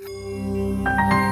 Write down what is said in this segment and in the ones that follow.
දවල්ටත්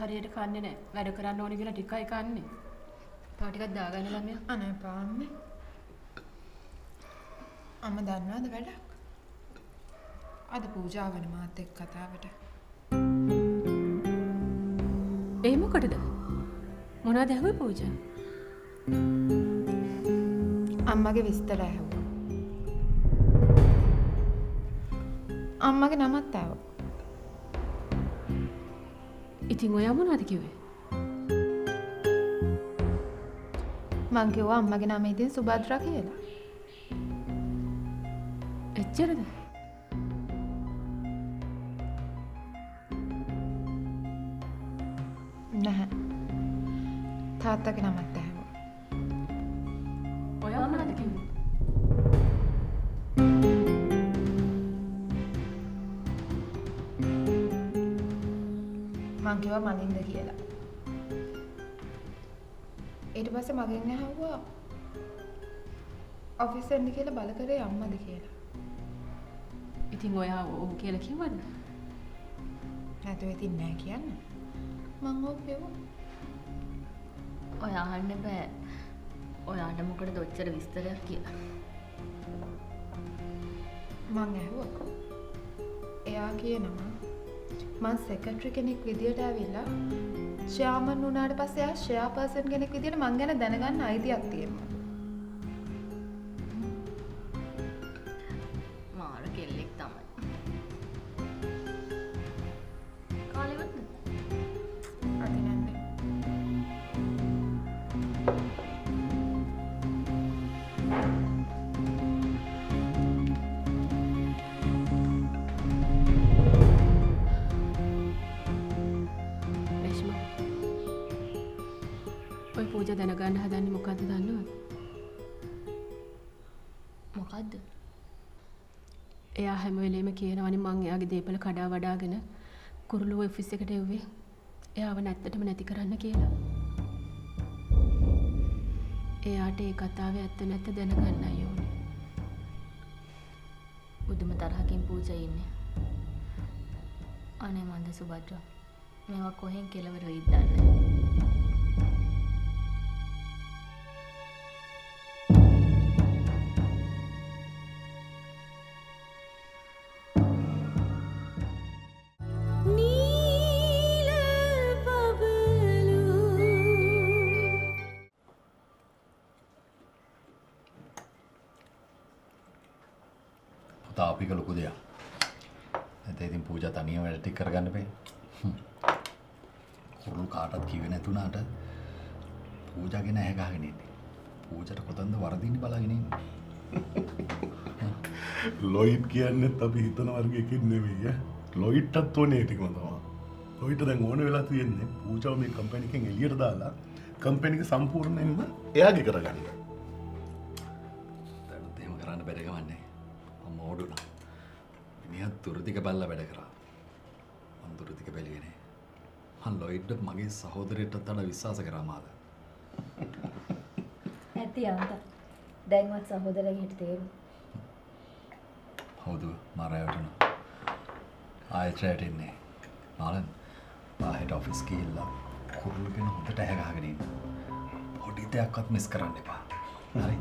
හරියට කන්නේ නැහැ. වැඩ කරන්න ඕනේ කියලා ටිකයි කන්නේ. තව ටිකක් දාගන්න ළමයා. අනේ පාන්නේ. අම්ම දන්නවද වැඩක්? අද පූජා වෙන මාත් එක්ක කතාවට. එහෙම කොටද? මොනවද ඇහුවේ පූජා? අම්මගේ විස්තර ඇහුවා. අම්මගේ නමත් ආවා. ඉතින් ඔයා මොනවද කිව්වේ? මං කිව්වා අම්මගේ නම ඉතින් සුභද්‍රා කියලා. එච්චරද? නැහැ. තාත්තගේ නමත් ඇහුවා. ඔයා මොනවද කිව්වේ? මං කිව්වා මනින්ද කියලා. ඊට පස්සේ මගෙන් ඇහුවා ඔෆිස් එන්න කියලා බල කරේ අම්මද කියලා. ඉතින් ඔයා ඕක කියලා කිව්වද? නැතුව ඉතින් නෑ කියන්න. මං ඕක කිව්වා. ඔයා අහන්න බෑ. ඔයාට මොකටද ඔච්චර විස්තරයක් කියලා. මං ඇහුවා. එයා කියනවා මං සෙක්‍රටරි කෙනෙක් විදියට ඇවිල්ලා ෂෙයාමන් වුණාට පස්සේ ආ ෂෙයා පර්සන් කෙනෙක් විදියට මං ගැන දැනගන්න අයිතියක් තියෙනවා. මාර කෙල්ලෙක් තමයි. කාලෙවත් අදිනන්නේ. ඔය පූජා දැනගන්න හදන්නේ මොකද්ද දන්නවද? මොකද්ද? එයා හැම වෙලේම කියනවනේ මං එයාගේ දේපල කඩා වඩාගෙන කුරුළුව ඔෆිස් එකට එව්වේ. එයාව නැත්තටම නැති කරන්න කියලා. එයාට ඒ කතාවේ ඇත්ත නැත්ත දැනගන්නයි ඕනේ. උදුම තරහකින් පූජා ඉන්නේ. අනේ මන්ද සුබද්‍රා මේවා කොහෙන් කෙලවර වෙයිද දන්නේ. තාපික ලොකු දෙයක්. නැත්නම් ඉතින් පූජා තනියම වැඩ ටික කරගන්න බෑ. කුරුළු කාටවත් කිව්වේ නැතුණාට පූජා ගැන ඇහ ගහගෙන ඉන්නේ. පූජාට කොතනද වරදින්නේ බලාගෙන ඉන්නේ. ලොයිඩ් කියන්නේත් අපි හිතන වර්ගයකින් නෙවෙයි ඈ. ලොයිඩ්ටත් ඕනේ ටිකම තමයි. ලොයිඩ්ට දැන් ඕන වෙලා තියෙන්නේ පූජාව මේ කම්පැනි එකෙන් එළියට දාලා කම්පැනි එක සම්පූර්ණයෙන්ම එයාගේ කරගන්න. දැන් එහෙම කරන්න බැරි ගමන්නේ. ඕඩුණා. මිනිහා තුරුතික බල්ලා වැඩ කරා. මං තුරුතික බැලුවේ නෑ. මං ලොයිඩ්ට මගේ සහෝදරයටත් වඩා විශ්වාස කරා මාලා. ඇති අම්මා. දැන්වත් සහෝදරයෙක්ට තේරු. හවුද මරයටුණා. ආයෙත් රැටින්නේ. මාලන් ආයෙත් ඔෆිස් ගිහිල්ලා කුරුල්ලගෙන හොඳට ඇහ ගහගෙන ඉන්න. පොඩි දෙයක්වත් මිස් කරන්න එපා. හරි.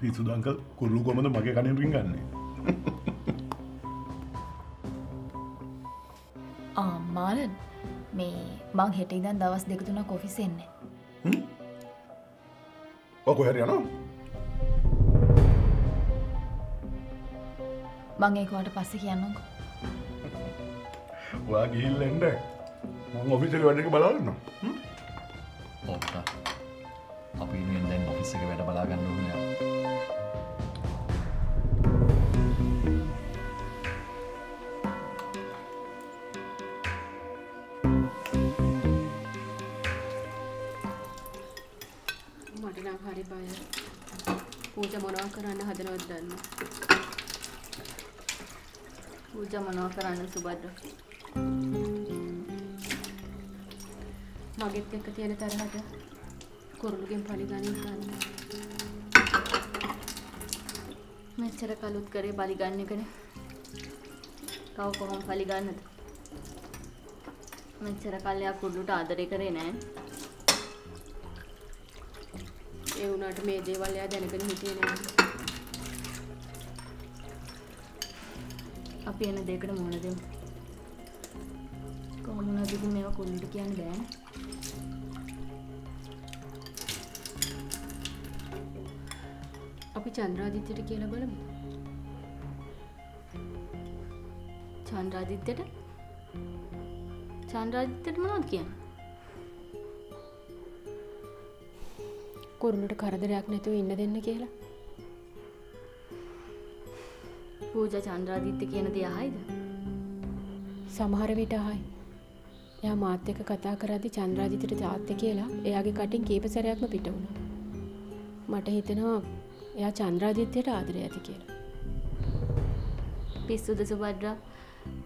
පිසු දංක කුරුළු කොමද මගේ කණෙන් රින්ගන්නේ ආ මාලන් මේ මං හෙට ඉඳන් දවස් දෙක තුනක් ඔෆිස් එන්නේ හ්ම් ඔකෝ හරියනවා මං ඒක වට පස්සේ කියන්නම්කෝ ඔයා ගිහින් එන්න මං ඔෆිස් වල වැඩ එක බලන්න හ්ම් ඔක්ක අපි ඉන්නේ දැන් ඔෆිස් එකේ වැඩ බලා ගන්න ඕනේ මගෙත් එක්ක තියෙන තරහට කුරුළුගෙන් පරිගණින් ගන්න. මෙච්චර කලුත් කරේ පරිගන්න එකනේ. තව කොහොම පරිගන්නද? මෙච්චර කල්ලා කුරුළුට ආදරේ කරේ නෑ. ඒ වුණාට මේ දේවල් එයා දැනගෙන හිටියේ නෑ. අපි එන දෙයකට මොන දෙමු? කොහොම වුණාද ඉතින් මේවා කුරුළුට කියන්න බෑනේ. අපි චන්ද්‍රාදිත්‍යට කියලා බලමු. චන්ද්‍රාදිත්‍යට? චන්ද්‍රාදිත්‍යට මොනවද කියන්නේ? කුරුළුට කරදරයක් නැතුව ඉන්න දෙන්න කියලා. පූජා චන්ද්‍රාදිත්‍ය කියන දේ අහයිද? සමහර විට අහයි. එයා මාත් එක්ක කතා කරද්දී චන්ද්‍රාදිත්‍යට තාත්තේ කියලා එයාගේ කටින් කීප සැරයක්ම පිට වුණා. මට හිතෙනවා එයා චන්ද්‍රාදිත්‍යයට ආදරේ ඇති කියලා. පිස්සුද සුබද්‍රා?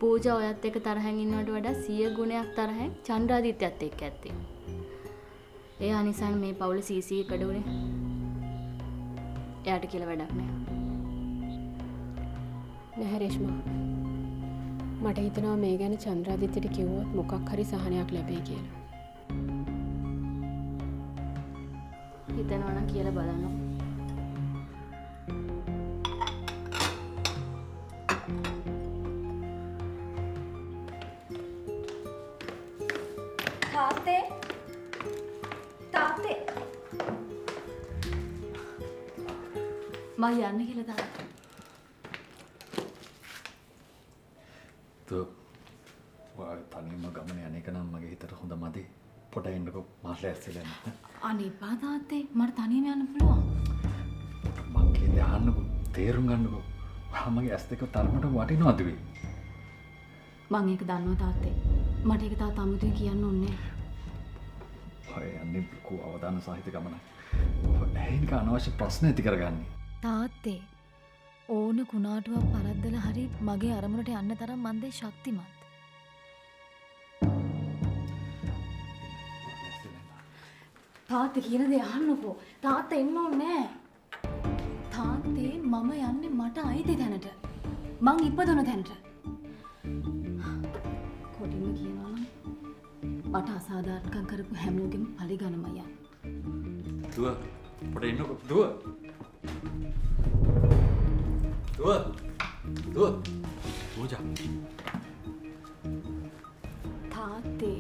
පූජා ඔයත් එක්ක තරහෙන් ඉන්නවට වඩා 100 ගුණයක් තරහෙන් චන්ද්‍රාදිත්‍යයත් එක්ක ඇත්තේ. එයා නිසා මේ පවුල සීසී එකඩ උනේ. එයාට කියලා වැඩක් නෑ. නැහැ රේෂ්මා. මට හිතෙනවා මේ ගැන චන්ද්‍රාදිත්‍යයට කිව්වොත් මොකක් හරි සහනයක් ලැබෙයි කියලා. හිතනවා නම් කියලා බලන්න. මම යන්න කියලා දාන්න. තෝ වා තනියම ගමන යන එක නම් මගේ හිතට හොඳ මදි. පොඩ එන්නකෝ මාස්ටර් ඇස්සෙලා යන්න. අනේ බා තාත්තේ මට තනියම යන්න පුළුවන්. මං කියන්නේ අහන්නකෝ තේරුම් ගන්නකෝ. මගේ ඇස් දෙක තරමට වටිනවද වේ? මං ඒක දන්නවා තාත්තේ. මට ඒක තාම අමුතුවෙන් කියන්න ඕනේ නැහැ. ඔය යන්නේ ලොකු අවදාන සාහිත්‍ය ගමනක්. ඒක අනවශ්‍ය ප්‍රශ්න ඇති කරගන්නේ. තාත්තේ ඕන කුණාටුවක් පරද්දලා හරි මගේ අරමුණට යන්න තරම් මන්දේ ශක්තිමත්. තාත්තේ කියන දේ අහන්නකෝ. තාත්තා එන්න ඕනේ නැහැ. තාත්තේ මම යන්නේ මට අයිති තැනට. මං ඉපදුණ තැනට. කොටිම කියනවා නම් මට අසාධාරණකම් කරපු හැමෝගෙම පරිගණම යන්න. දුව පොඩේ ඉන්නකෝ දුව. දුව. මොකද? තාත්තේ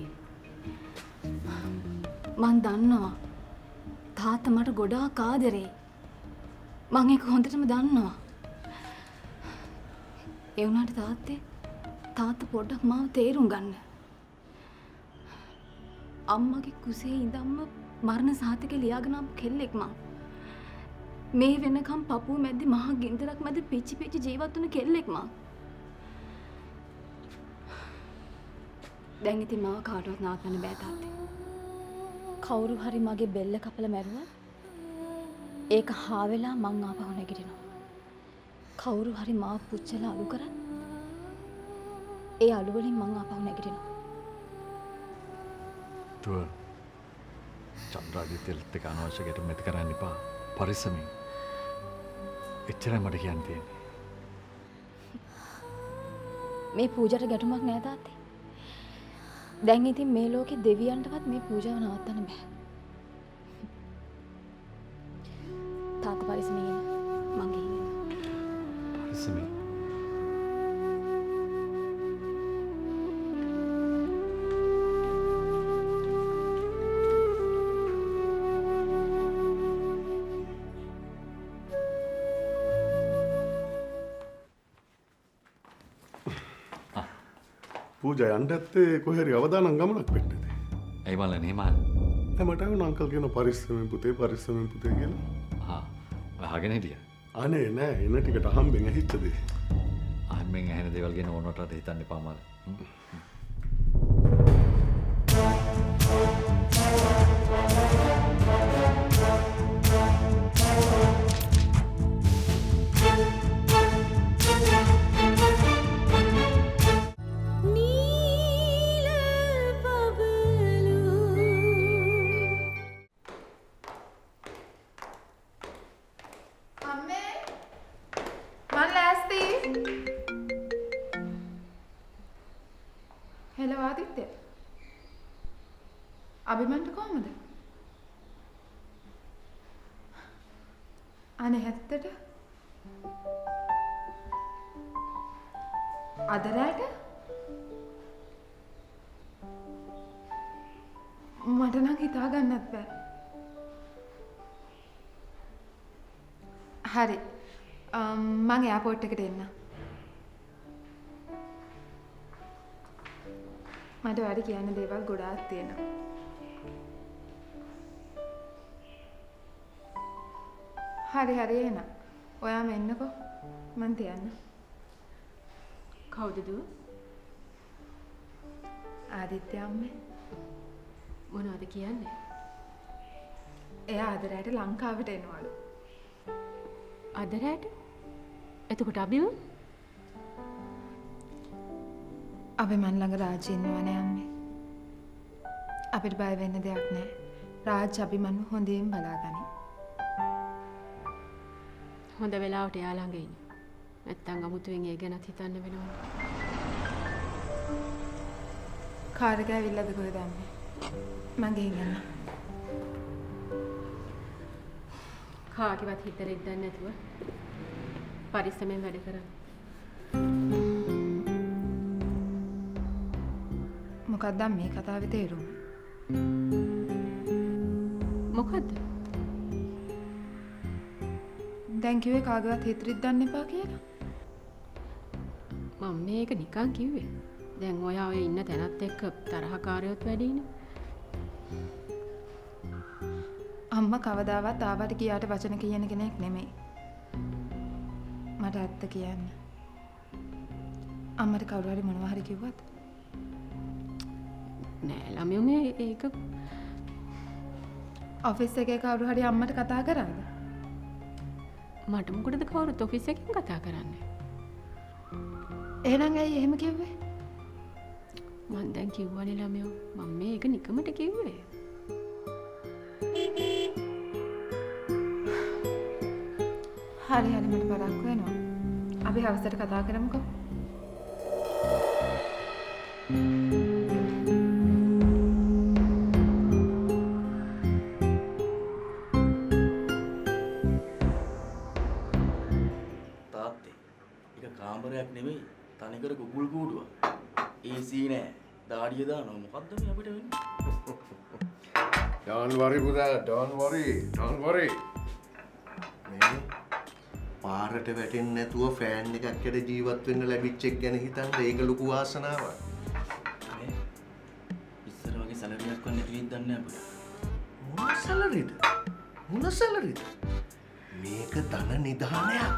මං දන්නවා. තාත්තා මට ගොඩාක් ආදරේ. මං ඒක හොඳටම දන්නවා. ඒ වුණාට තාත්තා පොඩ්ඩක් මාව තේරුම් ගන්න. අම්මගේ කුසේ ඉඳන්ම මරණ සාතිකේ ලියාගෙන ආපු කෙල්ලෙක් මං. මේ වෙනකම් පපුව මැද්දේ මහා ගින්දරක් මැද පිච්චි ජීවත් වුණු කෙල්ලෙක් මං. දැන් ඉතින් මාව කාටවත් නවත්තන්න බෑ තාත්තේ. කවුරු හරි මගේ බෙල්ල කපලා මැරුවා ඒක හා වෙලා මං ආපහු නැගිටිනවා. කවුරු හරි මාව පුච්චලා අලු කරා ඒ අලු වලින් මං ආපහු නැගිටිනවා. දුව චන්ද්‍රාදිත්‍යත් එක්ක අනවශ්‍ය ගැටුම් ඇති කරන්න එපා. පරිස්සමෙන්. එච්චරයි මට කියන්න තියෙන්නේ. මේ පූජාට ගැටුමක් නෑ තාත්තේ. දැන් ඉතින් මේ ලෝකේ දෙවියන්ටවත් මේ පූජාව නවත්තන්න බෑ. තාත්තා පරිස්සමෙන් මං ගිහින්. පරිස්සමෙන්. පූජා යන්න ඇත්තේ කොහේරි අවදානම් ගමනක් වෙන්නද? ඇයි බලන්නේ මන්? දැන් මට වුණ අංකල් කියන පරිස්සමෙන් පුතේ කියලා. ආ. අහගෙන හිටියා. අනේ නෑ එන ටිකට හම්බෙන් ඇහිච්ච දේ. අම්මෙන් ඇහෙන දේවල් ගැන ඕනෝටට හිතන්න එපා මාල. හරි මම එයාපෝට් එකට එන්න. මට වැඩි කියන්න දේවල් ගොඩාක් තියෙනවා. හරි එන. ඔයාම එන්නකෝ. මං තියන්න. කවුද දුව? ආදිත්‍ය අම්මේ. මොනවද කියන්නේ? එයා අද රැට ලංකාවට එනවලු. අද රැට? එතකොට අබිව? අපි මන් ළඟ රාජ් ඉන්නවනේ අම්මේ. අපිට බය වෙන්න දෙයක් නැහැ. රාජ් අපි මන්ව හොඳින් බලාගනි. හොඳ වෙලාවට එයා ළඟ ඉන්න. නැත්තම් අමුතුවෙන් ඒ ගැනත් හිතන්න වෙනවා. කාර් එක ඇවිල්ලාද කොහෙද අම්මේ? මං ගෙන් යනවා. කාටවත් හිතරෙක් දන්නේ නැතුව පරිස්සමෙන් වැඩ කරන්න. මොකක්ද මේ කතාවේ තේරුම? මොකද්ද? දැන් කිව්වේ කාටවත් හිතරෙක් දන්න එපා කියලා. මම මේක නිකන් කිව්වේ. දැන් ඔයා ඔය ඉන්න තැනත් එක්ක තරහකාරයොත් වැඩිනේ. අම්මා කවදාවත් ආවට ගියාට වචන කියන කෙනෙක් නෙමෙයි. මට ඇත්ත කියන්න. අම්මට කවුරු හරි මොනවා හරි කිව්වත් නැහැ. ළමයෝනේ ඒක ඔෆිස් එකේ කවුරු හරි අම්මට කතා කරාද? මට මොකටද කවුරුත් ඔෆිස් එකෙන් කතා කරන්නේ? එහෙනම් ඇයි එහෙම කිව්වේ? මං දැන් කිව්වනේ ළමයෝ මම මේක නිකමට කිව්වේ. හරි හරි මට බරක් වෙනවා. අපි හවසට කතා කරමුකෝ. තාත්තේ, ඒක කාමරයක් නෙමෙයි, තනිකර ගුගුල් කූඩුවක්. ඒසී නෑ. දාඩිය දානවා. මොකද්ද මේ අපිට වෙන්නේ? Don't worry පුතා, don't worry. Don't worry. පාරට වැටෙන්නේ නැතුව ෆෑන් එකක් යට ජීවත් වෙන්න ලැබිච්ච එක ගැන හිතන්න ඒක ලොකු වාසනාවක්. මේ ඉස්සර වගේ සැලරියක් වන්නේ නැති වෙද්දී දන්නේ අපිට. මොන සැලරියද? මොන සැලරියද? මේක ධන නිදානයක්.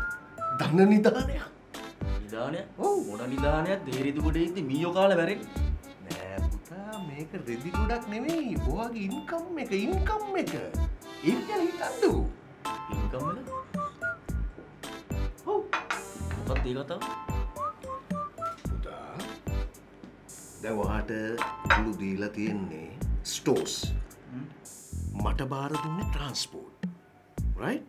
ධන නිදානයක්. නිදානයක්? ඔව් මොන නිදානයක් දෙහෙරිදු ගොඩේ ඉඳි මීයෝ කාලා වැරෙන්නේ. නෑ පුතා මේක රෙදි ගොඩක් නෙමෙයි. ඔයාගේ ඉන්කම් එක ඉන්කම් එක. ඒක ගැන හිතන්නකෝ. ඉන්කම් එක What is that? There are stores. Matabaradun transport. Right?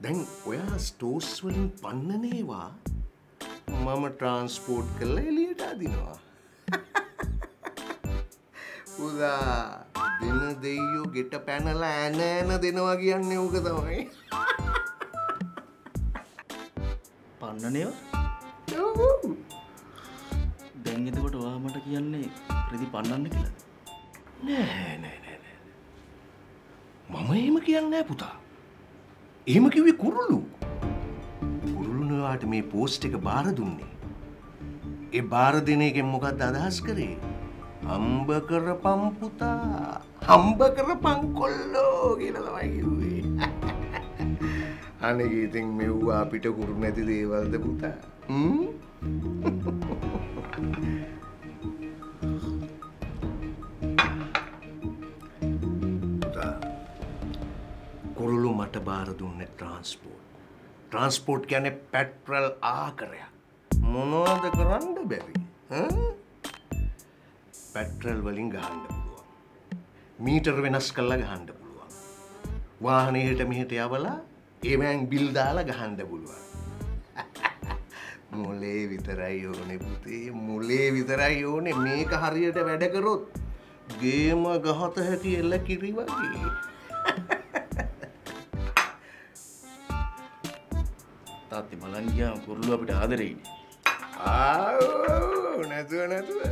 Then, where stores will in Pannanewa, Mama transport Kalalita Dinoa. Uda, dinner day you get a panel and a dinoagi and Nugada. Pannanewa? Yahoo! Then you go to Amataki pretty Pandan. Nay, Mamma Imaki and Naputa. Imaki Kurulu. Kurulu at me post take a baraduni. A baradine came Mukadadaskari. Humbucker Pamputa. Humbucker Pankolo. Get away. I think me who are Peter Gurmeti Deval the Buddha. Kurulu Matabar dune transport. Transport can a petrol akara. Mono the Karanda berry. Petrol Walinga Handapua. Meter Venaskala Handapua. Wahani Hitamitiavala. එමන් bill දාලා ගහන්න පුළුවන්. මොලේ විතරයි ඕනේ පුතේ. මොලේ විතරයි ඕනේ. මේක හරියට වැඩ කරොත් ගේම ගහත හැටි එල්ල කිරි වගේ. තාත්තේ බලන් ගියා කුරුළු අපිට ආදරේ ඉන්නේ. ආව් නැතුව.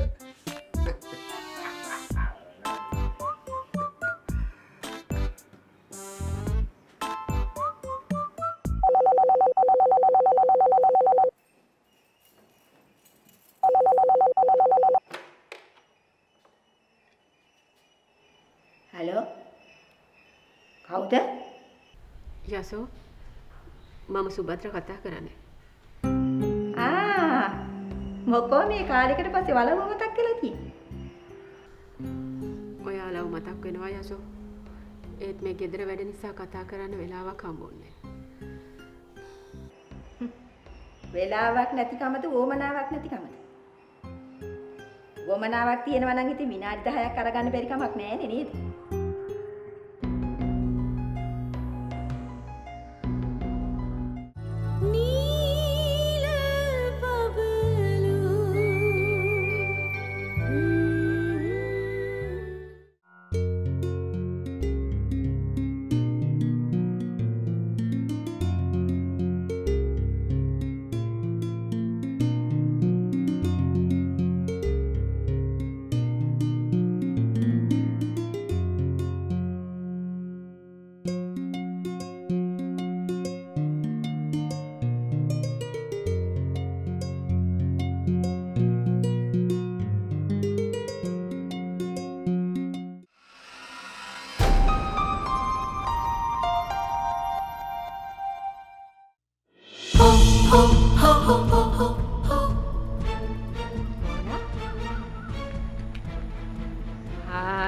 So, Mama Subhadra කතා කරන්නේ. ආ මොකෝ මේ කාලෙකට පස්සේ වලව මතක් කළා කියන්නේ. ඔයාලව මතක් වෙනවා යසෝ. ඒත් මේ ගෙදර වැඩ නිසා කතා කරන්න වෙලාවක් හම්බුන්නේ නැහැ. වෙලාවක් නැතිකමද වොමනාවක් නැතිකමද? වොමනාවක් තියෙනවා නම් ඉතින් විනාඩි 10ක් අරගන්න බැරි කමක් නැහැ නේද?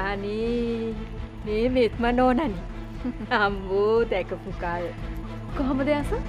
Ani, me meet mano nani. Ambo dekapukal. Kohomada asa?